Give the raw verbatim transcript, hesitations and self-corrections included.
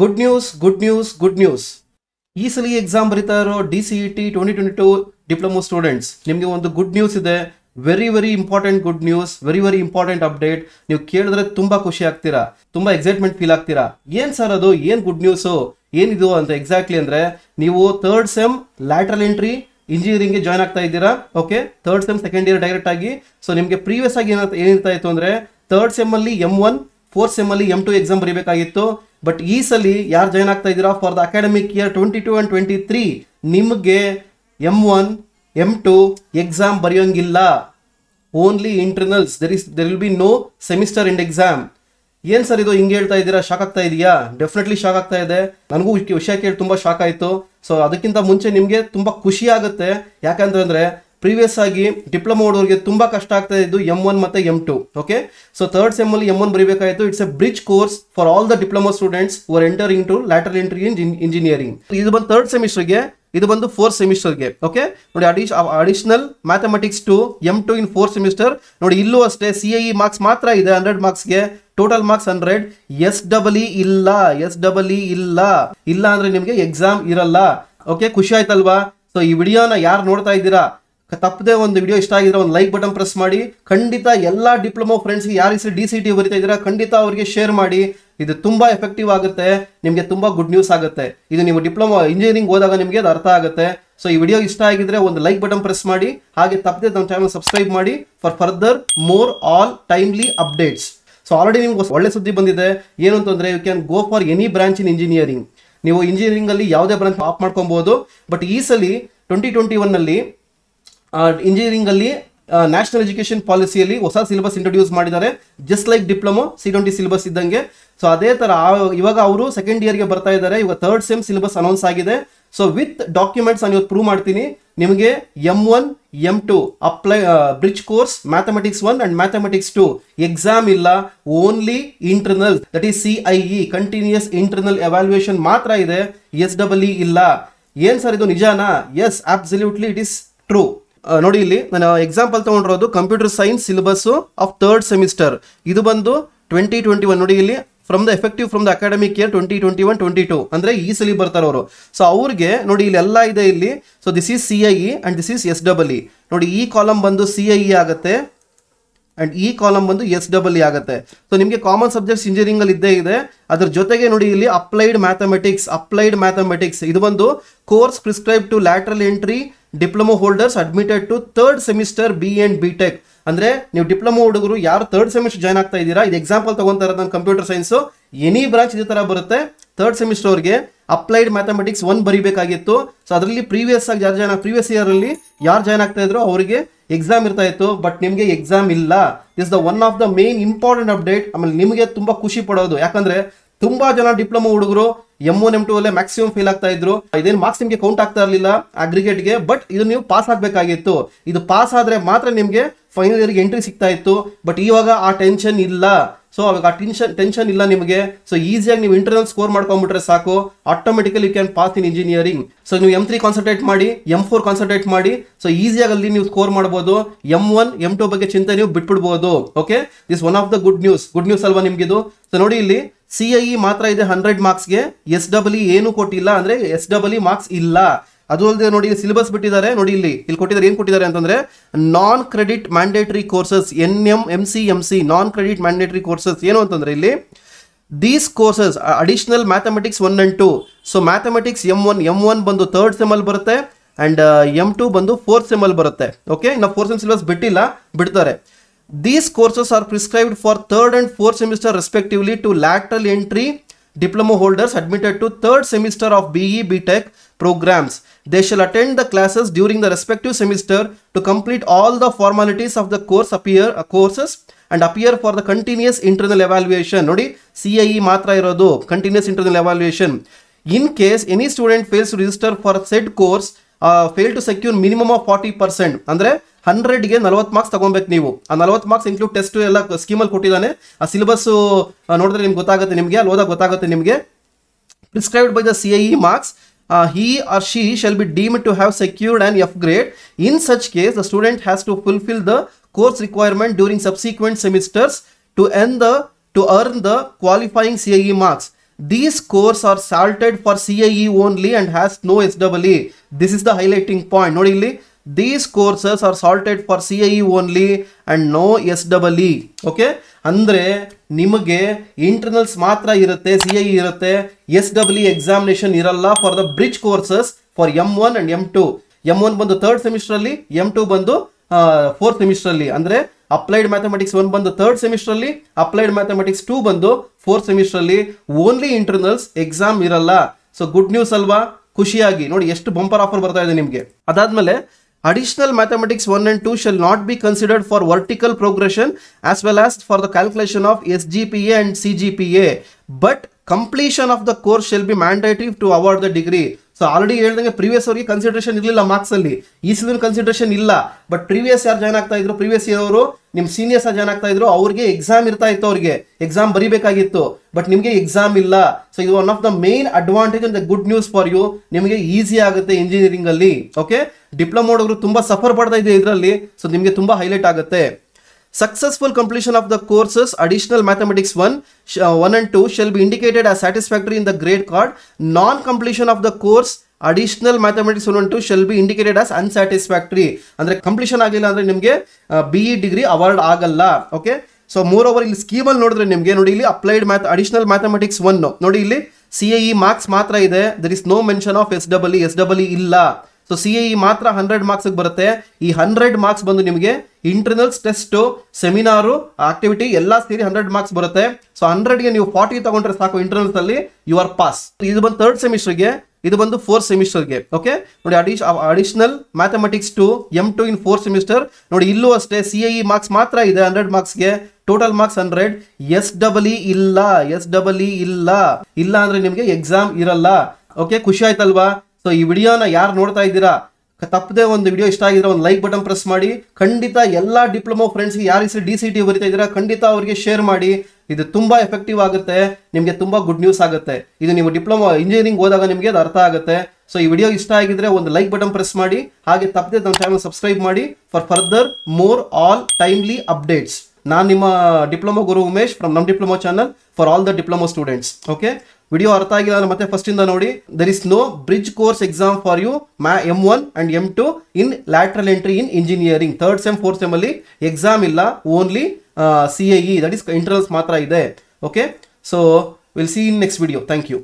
Good news good news good news ಈ ಸಲ exam ಬರೀತಾ ಇರೋ D C E T twenty twenty two diploma students, ನಿಮಗೆ ಒಂದು ಗುಡ್ ನ್ಯೂಸ್ ಇದೆ. Very very important good news, very very important update. ನೀವು ಕೇಳಿದ್ರೆ ತುಂಬಾ ಖುಷಿ ಆಗ್ತೀರಾ, ತುಂಬಾ ಎಕ್ಸೈಟ್ಮೆಂಟ್ ಫೀಲ್ ಆಗ್ತೀರಾ. ಏನ್ ಸರ್ ಅದು, ಏನ್ ಗುಡ್ ನ್ಯೂಸು, ಏನಿದು ಅಂತ ಎಕ್ಸಾಕ್ಟ್ಲಿ ಅಂದ್ರೆ, ನೀವು ಥರ್ಡ್ ಸೆಮ್ ಲ್ಯಾಟರಲ್ ಎಂಟ್ರಿ ಇಂಜಿನಿಯರಿಂಗ್ಗೆ ಜಾಯ್ನ್ ಆಗ್ತಾ ಇದ್ದೀರಾ. Okay, third sem second year direct ಆಗಿ. ಸೊ ನಿಮಗೆ ಪ್ರೀವಿಯಸ್ ಆಗಿ ಏನ ಏನಿರ್ತಾ ಇತ್ತು ಅಂದ್ರೆ, ಥರ್ಡ್ ಸೆಮ್ ಅಲ್ಲಿ ಎಮ್ ಒನ್, ಫೋರ್ತ್ ಸೆಮ್ ಅಲ್ಲಿ ಎಮ್ ಟು ಎಕ್ಸಾಮ್ ಬರೀಬೇಕಾಗಿತ್ತು. ಬಟ್ ಈ ಸಲ ಯಾರು ಜಾಯ್ನ್ ಆಗ್ತಾ ಇದ್ದೀರಾ for the academic year twenty two and twenty three ನಿಮಗೆ M one M two exam ಬರೆಯೋಂಗಿಲ್ಲ. Only internals, there is there will be no semester end exam. ಏನು ಸರ್ ಇದು ಹಿಂಗೆ ಹೇಳ್ತಾ ಇದ್ದೀರಾ, ಶಾಕ್ ಆಗ್ತಾ ಇದೆಯಾ? ಡೆಫಿನೆಟ್ಲಿ ಶಾಕ್ ಆಗ್ತಾ ಇದೆ. ನನಗೂ ವಿಷಯ ಕೇಳಿ ತುಂಬ ಶಾಕ್ ಆಯಿತು. ಸೊ ಅದಕ್ಕಿಂತ ಮುಂಚೆ ನಿಮಗೆ ತುಂಬ ಖುಷಿ ಆಗುತ್ತೆ. ಯಾಕಂತಂದರೆ ಪ್ರೀವಿಯಸ್ ಆಗಿ ಡಿಪ್ಲೊಮಾ ಮಾಡೋರಿಗೆ ತುಂಬ ಕಷ್ಟ ಆಗ್ತಾ ಇದ್ದು ಎಮ್ ಒನ್ ಮತ್ತು M two. Okay, so third ಸೆಮ್ಮಲ್ಲಿ ಎಮ್ ಒನ್ ಬರೀಬೇಕಾಯಿತು. It's a bridge course for all the diploma students are entering to lateral entry in engineering. ಇದು ಬಂದು ಥರ್ಡ್ ಸೆಮಿಸ್ಟರ್ಗೆ, ಇದು ಬಂದು ಫೋರ್ತ್ ಸೆಮಿಸ್ಟರ್ಗೆ. ಓಕೆ ನೋಡಿ, ಅಡಿ additional mathematics two M two in fourth semester. ನೋಡಿ ಇಲ್ಲೂ ಅಷ್ಟೇ ಸಿ ಐ ಇ ಮಾರ್ಕ್ಸ್ ಮಾತ್ರ ಇದೆ ಹಂಡ್ರೆಡ್ ಮಾರ್ಕ್ಸ್ಗೆ, total marks hundred. S double E ಇಲ್ಲ, ಎಸ್ ಡಬಲ್ ಇ ಇಲ್ಲ. ಇಲ್ಲ ಅಂದರೆ ನಿಮಗೆ ಎಕ್ಸಾಮ್ ಇರಲ್ಲ. ಓಕೆ, ಖುಷಿ ಆಯ್ತಲ್ವಾ? ಸೊ ಈ ವಿಡಿಯೋನ ಯಾರು ನೋಡ್ತಾ ಇದ್ದೀರಾ, ತಪ್ಪದೆ ಒಂದು ವಿಡಿಯೋ ಇಷ್ಟ ಆಗಿದ್ರೆ ಒಂದು ಲೈಕ್ ಬಟನ್ ಪ್ರೆಸ್ ಮಾಡಿ. ಖಂಡಿತ ಎಲ್ಲ ಡಿಪ್ಲೊಮಾ ಫ್ರೆಂಡ್ಸ್ಗೆ ಯಾರು ಇಸ್ ಡಿ ಸಿ ಟಿ ಬರಿತಾ ಇದ್ದೀರಾ ಖಂಡಿತ ಅವರಿಗೆ ಶೇರ್ ಮಾಡಿ. ಇದು ತುಂಬ ಎಫೆಕ್ಟಿವ್ ಆಗುತ್ತೆ, ನಿಮಗೆ ತುಂಬ ಗುಡ್ ನ್ಯೂಸ್ ಆಗುತ್ತೆ. ಇದು ನೀವು ಡಿಪ್ಲೊಮಾ ಇಂಜಿನಿಯರಿಂಗ್ ಹೋದಾಗ ನಿಮಗೆ ಅದು ಅರ್ಥ ಆಗುತ್ತೆ. ಸೊ ಈ ವಿಡಿಯೋ ಇಷ್ಟ ಆಗಿದ್ರೆ ಒಂದು ಲೈಕ್ ಬಟನ್ ಪ್ರೆಸ್ ಮಾಡಿ. ಹಾಗೆ ತಪ್ಪದೆ ನಮ್ಮ ಚಾನಲ್ ಸಬ್ಸ್ಕ್ರೈಬ್ ಮಾಡಿ for further more all timely updates. So already ನಿಮ್ಗೆ ಒಳ್ಳೆ ಸುದ್ದಿ ಬಂದಿದೆ. ಏನು ಅಂತಂದರೆ, you can go for any branch in engineering. ನೀವು ಇಂಜಿನಿಯರಿಂಗಲ್ಲಿ ಯಾವುದೇ ಬ್ರಾಂಚ್ ಆಪ್ ಮಾಡ್ಕೊಬೋದು. ಬಟ್ ಈ ಸಲ ಟ್ವೆಂಟಿ ಟ್ವೆಂಟಿ ಒನ್ನಲ್ಲಿ ಇಂಜಿನಿಯರಿಂಗಲ್ಲಿ ನ್ಯಾಷನಲ್ ಎಜುಕೇಷನ್ ಪಾಲಿಸಿಯಲ್ಲಿ ಹೊಸ ಸಿಲೆಬಸ್ ಇಂಟ್ರೊಡ್ಯೂಸ್ ಮಾಡಿದ್ದಾರೆ. Just like diploma C twenty syllabus ಇದ್ದಂಗೆ. ಸೊ ಅದೇ ಥರ ಇವಾಗ ಅವರು ಸೆಕೆಂಡ್ ಇಯರ್ಗೆ ಬರ್ತಾ ಇದ್ದಾರೆ. ಇವಾಗ ಥರ್ಡ್ ಸೆಮ್ ಸಿಲೆಬಸ್ ಅನೌನ್ಸ್ ಆಗಿದೆ. ಸೊ ವಿತ್ ಡಾಕ್ಯುಮೆಂಟ್ಸ್ ನಾನು ಇವತ್ತು ಪ್ರೂವ್ ಮಾಡ್ತೀನಿ ನಿಮಗೆ. M one M two applied bridge course, mathematics one and mathematics two exam ಇಲ್ಲ, only internal, that is C I E continuous internal evaluation ಮಾತ್ರ ಇದೆ. S double E ಇಲ್ಲ. ಏನು ಸರ್ ಇದು ನಿಜಾನಾ? Yes, absolutely it is true. ನೋಡಿ ಇಲ್ಲಿ ನಾನು ಎಕ್ಸಾಂಪಲ್ ತೊಗೊಂಡಿರೋದು computer science syllabus of third semester. ಇದು ಬಂದು ಟ್ವೆಂಟಿ ಟ್ವೆಂಟಿ ಒನ್. ನೋಡಿ ಇಲ್ಲಿ from the effective from the academic year twenty twenty one twenty two ಅಂದರೆ ಈ ಸಲಿ ಬರ್ತಾರೆ ಅವರು. ಸೊ ಅವ್ರಿಗೆ ನೋಡಿ ಇಲ್ಲಿ ಎಲ್ಲ ಇದೆ ಇಲ್ಲಿ. So this is C I E and this is S double E. ನೋಡಿ ಈ ಕಾಲಮ್ ಬಂದು ಸಿ ಐ ಇ ಆಗುತ್ತೆ ಆ್ಯಂಡ್ ಈ ಕಾಲಮ್ ಬಂದು ಎಸ್ ಡಬಲ್ ಇ ಆಗುತ್ತೆ. ಸೊ ನಿಮಗೆ ಕಾಮನ್ ಸಬ್ಜೆಕ್ಟ್ಸ್ ಇಂಜಿನಿಯರಿಂಗಲ್ಲಿ ಇದ್ದೇ ಇದೆ. ಅದ್ರ ಜೊತೆಗೆ ನೋಡಿ ಇಲ್ಲಿ ಅಪ್ಲೈಡ್ ಮ್ಯಾಥಮೆಟಿಕ್ಸ್, ಅಪ್ಲೈಡ್ ಮ್ಯಾಥಮೆಟಿಕ್ಸ್ ಇದು ಬಂದು course prescribe to lateral entry diploma holders admitted to third semester B and B tech. ಅಂದರೆ ನೀವು ಡಿಪ್ಲೊಮಾ ಹುಡುಗರು ಯಾರು ಥರ್ಡ್ ಸೆಮಿಸ್ಟರ್ ಜಾಯ್ನ್ ಆಗ್ತಾ ಇದ್ದೀರಾ, ಇದು ಎಕ್ಸಾಂಪಲ್ ತೊಗೊತಾ ಇರೋದು ನಾನು ಕಂಪ್ಯೂಟರ್ ಸೈನ್ಸು. ಎನಿ ಬ್ರಾಂಚ್ ಇದೇ ಥರ ಬರುತ್ತೆ. ಥರ್ಡ್ ಸೆಮಿಸ್ಟರ್ ಅವ್ರಿಗೆ ಅಪ್ಲೈಡ್ ಮ್ಯಾಥಮೆಟಿಕ್ಸ್ ಒನ್ ಬರೀಬೇಕಾಗಿತ್ತು. ಸೊ ಅದರಲ್ಲಿ ಪ್ರೀವಿಯಸ್ ಆಗಿ ಯಾರು ಜಾಯ್ನ್ ಪ್ರೀವಿಯಸ್ ಇಯರಲ್ಲಿ ಯಾರು ಜಾಯ್ನ್ ಆಗ್ತಾ ಇದ್ರು ಅವರಿಗೆ ಎಕ್ಸಾಮ್ ಇರ್ತಾ ಇತ್ತು. ಬಟ್ ನಿಮಗೆ ಎಕ್ಸಾಮ್ ಇಲ್ಲ. This the one of the main important update. ಆಮೇಲೆ ನಿಮಗೆ ತುಂಬ ಖುಷಿ ಪಡೋದು. ಯಾಕಂದರೆ ತುಂಬ ಜನ ಡಿಪ್ಲೊಮಾ ಹುಡುಗರು ಎಮ್ ಒನ್ ಎಮ್ ಟು ಅಲ್ಲೇ ಮ್ಯಾಕ್ಸಿಮಮ್ ಫೇಲ್ ಆಗ್ತಾ ಇದ್ರು. ಇದೇನು ಮಾರ್ಕ್ಸ್ ನಿಮಗೆ ಕೌಂಟ್ ಆಗ್ತಾ ಇರಲಿಲ್ಲ ಅಗ್ರಿಗೇಟ್ಗೆ. ಬಟ್ ಇದು ನೀವು ಪಾಸ್ ಆಗಬೇಕಾಗಿತ್ತು. ಇದು ಪಾಸ್ ಆದರೆ ಮಾತ್ರ ನಿಮಗೆ ಫೈನಲ್ ಇಯರ್ಗೆ ಎಂಟ್ರಿ ಸಿಗ್ತಾ ಇತ್ತು. ಬಟ್ ಇವಾಗ ಆ ಟೆನ್ಷನ್ ಇಲ್ಲ. ಸೊ ಅವಾಗ ಆ ಟೆನ್ಷನ್ ಟೆನ್ಷನ್ ಇಲ್ಲ ನಿಮಗೆ. ಸೊ ಈಸಿಯಾಗಿ ನೀವು ಇಂಟರ್ನಲ್ ಸ್ಕೋರ್ ಮಾಡ್ಕೊಂಡ್ಬಿಟ್ರೆ ಸಾಕು, automatically you can pass in engineering. So ನೀವು ಎಮ್ ತ್ರೀ ಕಾನ್ಸಂಟ್ರೇಟ್ ಮಾಡಿ, ಎಮ್ ಫೋರ್ ಕಾನ್ಸಂಟ್ರೇಟ್ ಮಾಡಿ. ಸೊ ಈಸಿಯಾಗಿ ಅಲ್ಲಿ ನೀವು ಸ್ಕೋರ್ ಮಾಡ್ಬೋದು. ಎಮ್ ಒನ್ ಎಮ್ ಟು ಬಗ್ಗೆ ಚಿಂತೆ ನೀವು ಬಿಟ್ಬಿಡ್ಬೋದು. Okay, this one of the good news. Good news ಅಲ್ವಾ ನಿಮಗಿದು? ಸೊ ನೋಡಿ ಇಲ್ಲಿ ಸಿ ಐ ಇ ಮಾತ್ರ ಇದೆ ಹಂಡ್ರೆಡ್ ಮಾರ್ಕ್ಸ್ಗೆ, ಎಸ್ ಡಬಲ್ ಇ ಏನು ಕೊಟ್ಟಿಲ್ಲ. ಅಂದರೆ ಎಸ್ ಡಬಲ್ ಇ ಮಾರ್ಕ್ಸ್ ಇಲ್ಲ. ಅದು ಅಲ್ಲದೆ ನೋಡಿ ಇಲ್ಲಿ ಸಿಲೆಬಸ್ ಬಿಟ್ಟಿದ್ದಾರೆ. ನೋಡಿ ಇಲ್ಲಿ ಇಲ್ಲಿ ಕೊಟ್ಟಿದ್ದಾರೆ, ಏನು ಕೊಟ್ಟಿದ್ದಾರೆ ಅಂತಂದರೆ non credit mandatory courses N M M C M C non credit mandatory courses. ಏನು ಅಂತಂದರೆ ಇಲ್ಲಿ these courses additional mathematics one and two. So mathematics M one M one ಬಂದು ಥರ್ಡ್ ಸೆಮಲ್ಲಿ ಬರುತ್ತೆ ಆ್ಯಂಡ್ ಎಮ್ ಟು ಬಂದು fourth ಸೆಮಲ್ಲಿ ಬರುತ್ತೆ. Okay, ಇನ್ನು ಫೋರ್ತ್ ಸೆಮ್ ಸಿಲೆಬಸ್ ಬಿಟ್ಟಿಲ್ಲ, ಬಿಡ್ತಾರೆ. These courses are prescribed for third and fourth semester respectively to lateral entry diploma holders admitted to third semester of B E B Tech programs. They shall attend the classes during the respective semester to complete all the formalities of the course appear uh, courses and appear for the continuous internal evaluation. Nodi C I E matra irodu continuous internal evaluation. In case any student fails to register for said course, uh, fail to secure minimum of forty percent. Andre ಹಂಡ್ರೆಡ್ಗೆ ನಲ್ವತ್ತು marks ತೊಗೊಬೇಕು ನೀವು. ಆ ನಲ್ವತ್ತು marks include test ಎಲ್ಲ ಸ್ಕೀಮಲ್ಲಿ ಕೊಟ್ಟಿದ್ದಾನೆ. ಆ syllabus ನೋಡಿದ್ರೆ ನಿಮ್ಗೆ ಗೊತ್ತಾಗುತ್ತೆ, ನಿಮಗೆ ಅಲ್ಲಿ ಹೋದಾಗ ಗೊತ್ತಾಗುತ್ತೆ ನಿಮಗೆ. Prescribed by the C I E marks he or she shall be deemed to have secured an F grade. In such case the student has to fulfil the course requirement during subsequent semesters to ಎನ್ the to earn the qualifying C I E marks. These scores are salted for C I E only and has no S W E. This is the highlighting point. Nodili, these courses are salted for C I E only and no S W E. Okay? Andre, nimage internals matra irate, C I E irate, S W E examination iralla for the bridge courses for M one and M two. M one bandu third semester alli, M two bandu uh, fourth semester alli. Andre, Applied Mathematics one ಬಂದು third semester, Applied Mathematics two ಬಂದು fourth semester, only internals exam ಇರಲ್ಲ. So good news ಅಲ್ವಾ, ಖುಷಿಯಾಗಿ ನೋಡಿ ಎಷ್ಟು bumper offer ಬರ್ತಾ ಇದೆ ನಿಮಗೆ. ಅದಾದ್ಮೇಲೆ Additional Mathematics one and two shall not be considered for vertical progression as well as for the calculation of S G P A and C G P A, but completion of the course shall be mandatory to award the degree. So already ಹೇಳಿದಂಗೆ previous ಅವರಿಗೆ consideration ಇರಲಿಲ್ಲ marks ಅಲ್ಲಿ, ಈ season consideration ಇಲ್ಲ, but previous ಯಾರು join ಆಗ್ತಾ ಇದ್ರು, previous year ಅವರು ನಿಮ್ಮ ಸೀನಿಯರ್ಸ್ ಜಾಯ್ನ್ ಆಗ್ತಾ ಇದ್ರು, ಅವರಿಗೆ ಎಕ್ಸಾಮ್ ಇರ್ತಾ ಇತ್ತು, ಅವರಿಗೆ ಎಕ್ಸಾಮ್ ಬರೀಬೇಕಾಗಿತ್ತು, ಬಟ್ ನಿಮಗೆ ಎಕ್ಸಾಮ್ ಇಲ್ಲ. ಸೊ ಇದು one of the main advantage and good news for you, ನಿಮಗೆ ಈಸಿ ಆಗುತ್ತೆ ಇಂಜಿನಿಯರಿಂಗ್ ಅಲ್ಲಿ. ಓಕೆ, ಡಿಪ್ಲೊಮಾ ಮಾಡೋರು ತುಂಬಾ ಸಫರ್ ಪಡ್ತಾ ಇದೆ ಇದರಲ್ಲಿ, ಸೊ ನಿಮಗೆ ತುಂಬಾ ಹೈಲೈಟ್ ಆಗುತ್ತೆ. Successful completion of the courses Additional Mathematics one, one and two shall be indicated as satisfactory in the grade card. Non-completion of the course Additional Mathematics one and two shall be indicated as unsatisfactory. Andre completion agilla andre nimge uh, B E degree award agalla. Okay. So moreover illi scheme alli nodidre nimge nodi illi applied math Additional Mathematics one nodi illi C I E marks matra ide. There is no mention of S W E. S W E illa. So C I E matra hundred marks ಬರುತ್ತೆ. ಈ hundred marks ಬಂದು ನಿಮಗೆ internals, test, ಸೆಮಿನಾರು, activity ಎಲ್ಲ ಸೇರಿ hundred marks ಬರುತ್ತೆ. So ಹಂಡ್ರೆಡ್ಗೆ ನೀವು forty ತಗೊಂಡ್ರೆ ಸಾಕು ಇಂಟರ್ನಲ್ಸ್ ಅಲ್ಲಿ, ಯು ಆರ್ ಪಾಸ್. ಇದು ಬಂದು ಥರ್ಡ್ ಸೆಮಿಸ್ಟರ್ಗೆ, ಇದು ಬಂದು ಫೋರ್ತ್ ಸೆಮಿಸ್ಟರ್ಗೆ. ಓಕೆ ನೋಡಿ, ಅಡಿ additional mathematics two M two in fourth semester ನೋಡಿ, ಇಲ್ಲೂ ಅಷ್ಟೇ C I E ಮಾರ್ಕ್ಸ್ ಮಾತ್ರ ಇದೆ ಹಂಡ್ರೆಡ್ ಮಾರ್ಕ್ಸ್ಗೆ, total marks hundred. S double E ಇಲ್ಲ, ಎಸ್ ಡಬ್ಲ್ಇ ಇಲ್ಲ, ಇಲ್ಲ ಅಂದ್ರೆ ನಿಮಗೆ ಎಕ್ಸಾಮ್ ಇರಲ್ಲ. ಓಕೆ, ಖುಷಿ ಆಯ್ತಲ್ವಾ? ಸೊ ಈ ವಿಡಿಯೋನ ಯಾರು ನೋಡ್ತಾ ಇದ್ದೀರಾ, ತಪ್ಪದೆ ಒಂದು ವಿಡಿಯೋ ಇಷ್ಟ ಆಗಿದ್ರೆ ಒಂದು ಲೈಕ್ ಬಟನ್ ಪ್ರೆಸ್ ಮಾಡಿ. ಖಂಡಿತ ಎಲ್ಲ ಡಿಪ್ಲೊಮಾ ಫ್ರೆಂಡ್ಸ್ಗೆ ಯಾರು ಇಸ್ ಡಿ ಸಿ ಇ ಟಿ ಬರಿತಾ ಇದ್ದೀರಾ, ಖಂಡಿತ ಅವರಿಗೆ ಶೇರ್ ಮಾಡಿ. ಇದು ತುಂಬಾ ಎಫೆಕ್ಟಿವ್ ಆಗುತ್ತೆ, ನಿಮಗೆ ತುಂಬಾ ಗುಡ್ ನ್ಯೂಸ್ ಆಗುತ್ತೆ. ಇದು ನೀವು ಡಿಪ್ಲೊಮಾ ಇಂಜಿನಿಯರಿಂಗ್ ಹೋದಾಗ ನಿಮಗೆ ಅದು ಅರ್ಥ ಆಗುತ್ತೆ. ಸೊ ಈ ವಿಡಿಯೋ ಇಷ್ಟ ಆಗಿದ್ರೆ ಒಂದು ಲೈಕ್ ಬಟನ್ ಪ್ರೆಸ್ ಮಾಡಿ, ಹಾಗೆ ತಪ್ಪದೆ ನಮ್ಮ ಚಾನಲ್ ಸಬ್ಸ್ಕ್ರೈಬ್ ಮಾಡಿ for further more all timely updates. ನಾನು ನಿಮ್ಮ ಡಿಪ್ಲೊಮಾ ಗುರು ಉಮೇಶ್ ಫ್ರಮ್ ನಮ್ diploma channel for all the diploma students. Okay, video ಅರ್ಥ ಆಗಿಲ್ಲ ಅಂದ್ರೆ ಮತ್ತೆ ಫಸ್ಟ್ ಇಂದ ನೋಡಿ. There is no bridge course exam for you M one and M two in lateral entry in engineering. Third sem, fourth sem ಅಲ್ಲಿ exam ಇಲ್ಲ, only C I E, that is internals ಮಾತ್ರ ಇದೆ. Okay, so we'll see in next video. Thank you.